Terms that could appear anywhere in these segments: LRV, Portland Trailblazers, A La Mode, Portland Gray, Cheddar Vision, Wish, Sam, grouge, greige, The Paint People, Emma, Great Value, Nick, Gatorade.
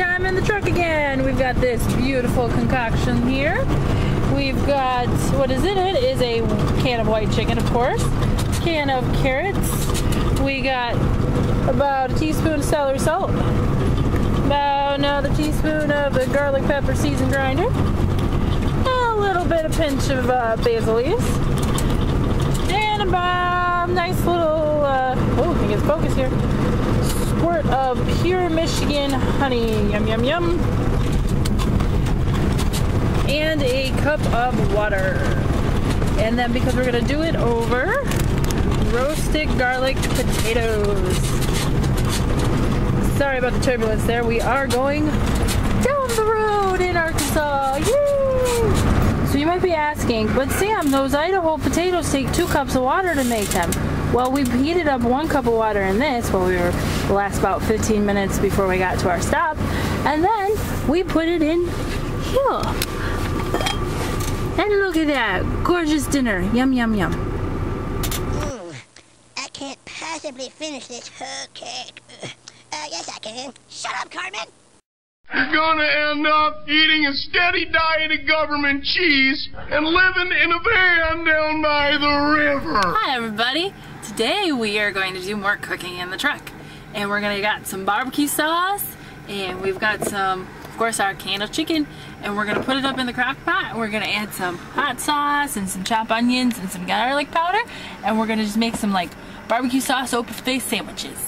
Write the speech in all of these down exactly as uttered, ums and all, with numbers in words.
time in the truck again. We've got this beautiful concoction here. We've got, what is it? It is a can of white chicken, of course. Can of carrots. We got about a teaspoon of celery salt. About another teaspoon of the garlic pepper seasoned grinder. A little bit of pinch of uh, basil leaves. And about a nice little, uh, oh, I can get focus here. Squirt of pure Michigan honey. Yum, yum, yum. And a cup of water. And then because we're gonna do it over roasted garlic potatoes. Sorry about the turbulence there. We are going down the road in Arkansas. Yay! So you might be asking, but Sam, those Idaho potatoes take two cups of water to make them. Well, we heated up one cup of water in this while we were the last about fifteen minutes before we got to our stop. And then we put it in here. And look at that gorgeous dinner. Yum, yum, yum. Mm, I can't possibly finish this whole cake. Uh, yes, I can. Shut up, Carmen. You're gonna end up eating a steady diet of government cheese and living in a van down by the river. Hi, everybody. Today we are going to do more cooking in the truck. And we're gonna got some barbecue sauce, and we've got some, of course, our can of chicken. And we're gonna put it up in the crock pot. We're gonna add some hot sauce and some chopped onions and some garlic powder. And we're gonna just make some like barbecue sauce open face sandwiches.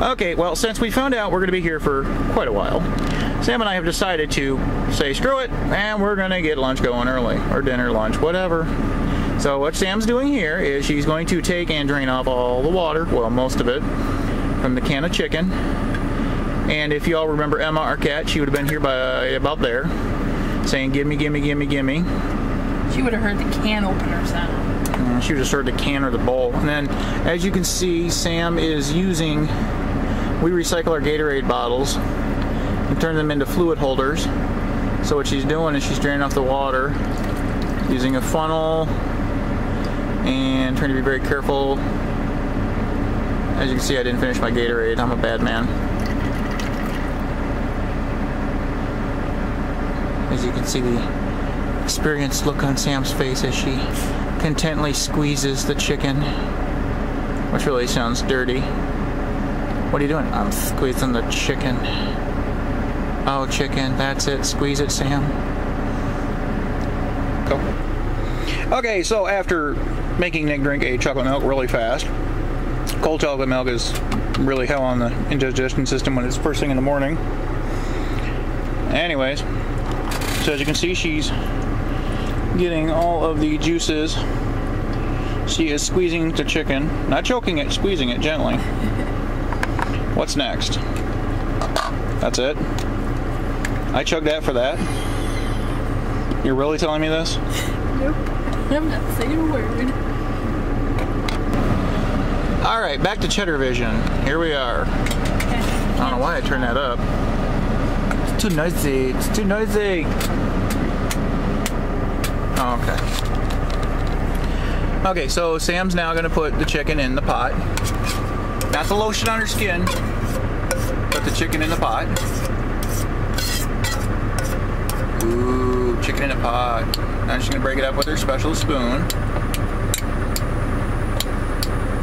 Okay, well, since we found out we're gonna be here for quite a while, Sam and I have decided to say screw it, and we're gonna get lunch going early, or dinner, lunch, whatever. So what Sam's doing here is she's going to take and drain off all the water, well, most of it, from the can of chicken. And if y'all remember Emma, our cat, she would have been here by about there, saying, gimme, gimme, gimme, gimme. She would have heard the can opener sound. And she would have heard the can or the bowl. And then, as you can see, Sam is using, we recycle our Gatorade bottles and turn them into fluid holders. So what she's doing is she's draining off the water using a funnel and trying to be very careful. As you can see, I didn't finish my Gatorade. I'm a bad man. As you can see the experienced look on Sam's face as she contently squeezes the chicken, which really sounds dirty. What are you doing? I'm squeezing the chicken. Oh, chicken, that's it. Squeeze it, Sam. Cool. Okay, so after making Nick drink a chocolate milk really fast, cold chocolate milk is really hell on the indigestion system when it's first thing in the morning. Anyways. So as you can see, she's getting all of the juices. She is squeezing the chicken, not choking it, squeezing it gently. What's next? That's it. I chugged that for that. You're really telling me this? Nope. I'm not saying a word. All right, back to Cheddar Vision. Here we are. I don't know why I turned that up. It's too noisy. It's too noisy. Oh, okay. Okay, so Sam's now going to put the chicken in the pot. Not the lotion on her skin. Put the chicken in the pot. Ooh, chicken in a pot. Now she's going to break it up with her special spoon.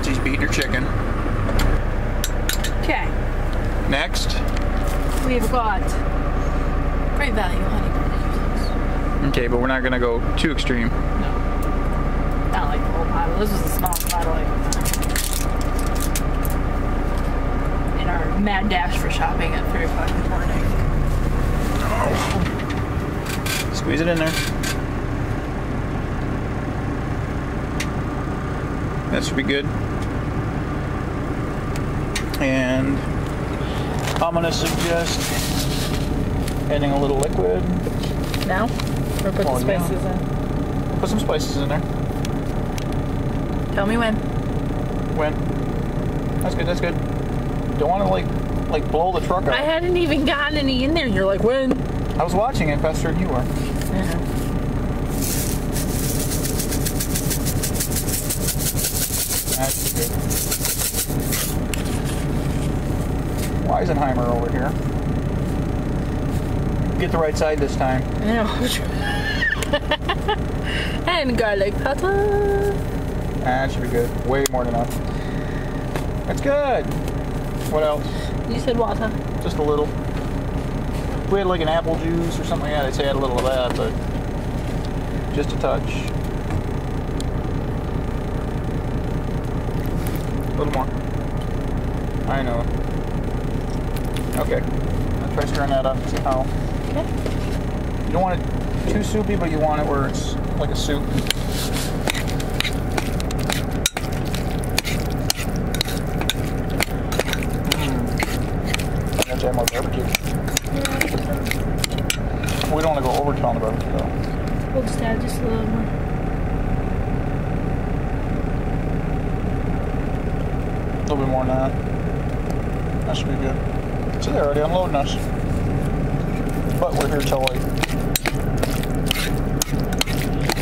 She's beating her chicken. Okay. Next. We've got... Great Value honey. Okay, but we're not gonna go too extreme. No. Not like the whole bottle. This was a small bottle in our mad dash for shopping at three o'clock in the morning. Oh. Squeeze it in there. That should be good. And I'm gonna suggest adding a little liquid. Now? Or put oh, some spices now. in? We'll put some spices in there. Tell me when. When? That's good, that's good. Don't want to like like blow the truck up. I hadn't even gotten any in there. You're like, when? I was watching it faster than you were. Uh-huh. That's good. Weisenheimer over here. get the right side this time. I know. And garlic pata. That should be good. Way more than enough. That's good. What else? You said water. Just a little. If we had like an apple juice or something like that, I'd say add a little of that, but just a touch. A little more. I know. Okay. I'll try stirring that up and see how. Okay. You don't want it too soupy, but you want it where it's like a soup. Mm. I'm going to add more barbecue. We don't want to go overkill on the barbecue, though. We'll just add just a little more. A little bit more than that. That should be good. So they're already unloading us. But we're here till late.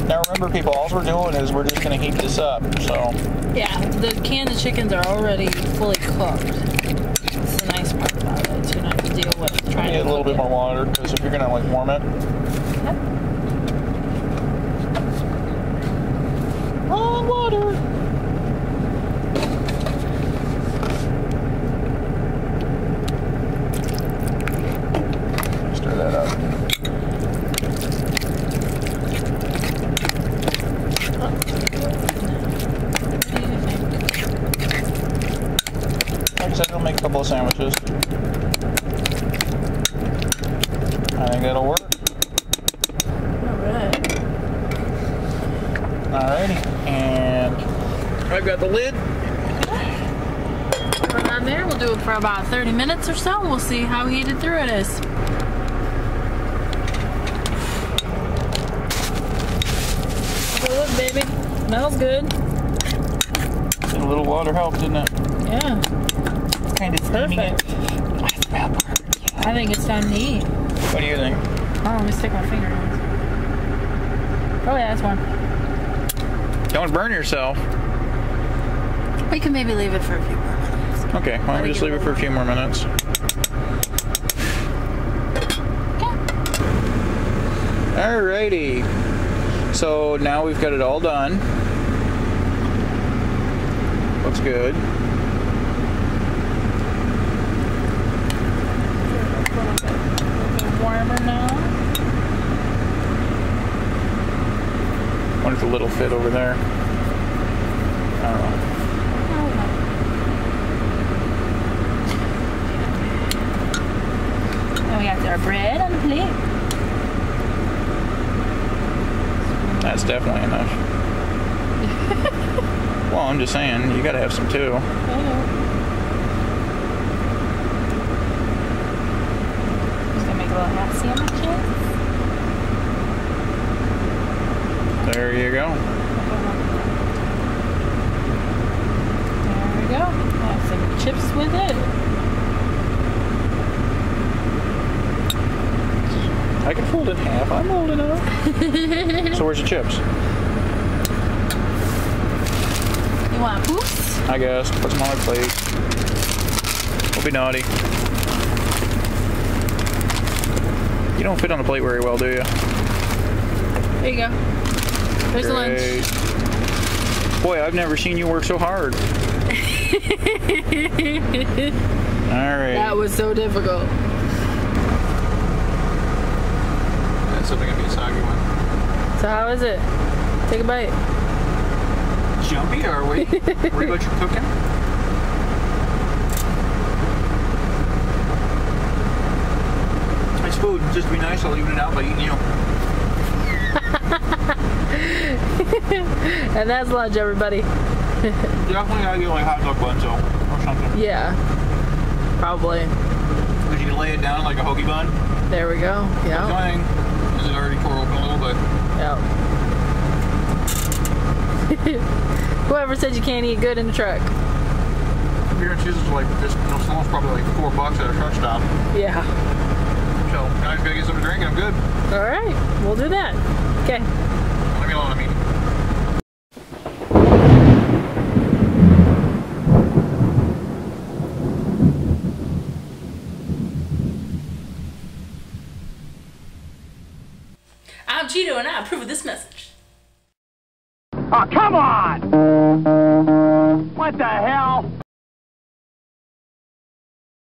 Now remember people, all we're doing is we're just gonna heat this up, so. Yeah, the canned chickens are already fully cooked. That's the nice part about it, so you don't have to deal with trying to. You need a little bit more water, because if you're gonna like warm it. Yep. Oh, water! Sandwiches. I think that'll work. Alright. Alrighty. And I've got the lid. Put it on there. We'll do it for about thirty minutes or so. We'll see how heated through it is. Good, baby. Smells good. Did a little water help, didn't it? Yeah. Kind of perfect. I think it's time to eat. What do you think? Oh, let me stick my finger in it. Oh yeah, that's one. Don't burn yourself. We can maybe leave it for a few more minutes. Okay, why don't we just leave it for a few more minutes? Okay. Alrighty. So now we've got it all done. Looks good. A little fit over there. I don't know. And we got our bread on the plate. That's definitely enough. Well, I'm just saying, you gotta have some too. I know. I'm just gonna make a little half sandwiches. There you go. There we go. Have some chips with it. I can fold it in half. I'm old enough. So where's the chips? You want poops? I guess. Put them on my plate. Don't be naughty. You don't fit on the plate very well, do you? There you go. There's lunch. Boy, I've never seen you work so hard. Alright. That was so difficult. That's something gonna be a soggy one. So how is it? Take a bite. Jumpy, are we? Worried about your cooking? It's food. Just to be nice, I'll even it out by eating you. And that's lunch, everybody. Definitely gotta get like hot dog bun, so, or something. Yeah, probably. Because you can lay it down like a hoagie bun. There we go. Yeah. The only thing is it already tore open a little bit. Yeah. Whoever said you can't eat good in the truck. Here in Massachusetts, like this, this one's probably like four bucks at a truck stop. Yeah. So now I just gotta get something to drink. And I'm good. All right, we'll do that. Okay. Let me alone. I mean. I'm Cheeto and I approve of this message. Oh, come on! What the hell?